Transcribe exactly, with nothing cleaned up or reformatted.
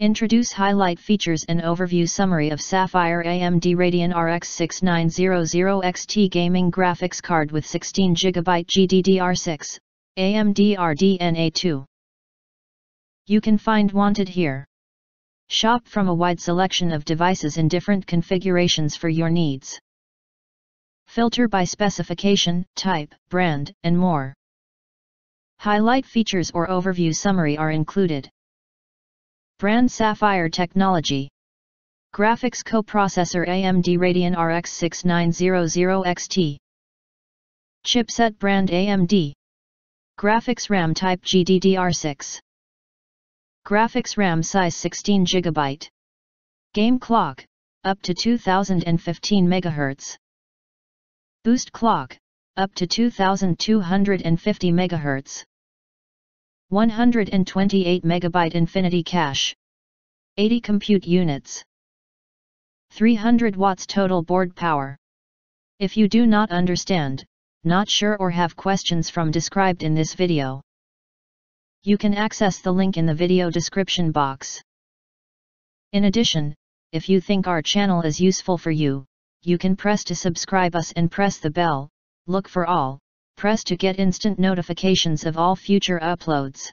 Introduce highlight features and overview summary of Sapphire A M D Radeon R X six nine hundred X T gaming graphics card with sixteen gigabyte G D D R six, A M D R D N A two. You can find wanted here. Shop from a wide selection of devices in different configurations for your needs. Filter by specification, type, brand, and more. Highlight features or overview summary are included. Brand Sapphire Technology. Graphics coprocessor A M D Radeon R X six nine hundred X T. Chipset brand A M D. Graphics RAM type G D D R six. Graphics RAM size sixteen gigabyte. Game clock, up to two thousand fifteen megahertz. Boost clock, up to two thousand two hundred fifty megahertz. one hundred twenty-eight megabyte Infinity Cache. eighty compute units. three hundred watts total board power. If you do not understand, not sure or have questions from described in this video, you can access the link in the video description box. In addition, if you think our channel is useful for you, you can press to subscribe us and press the bell, look for all. Press to get instant notifications of all future uploads.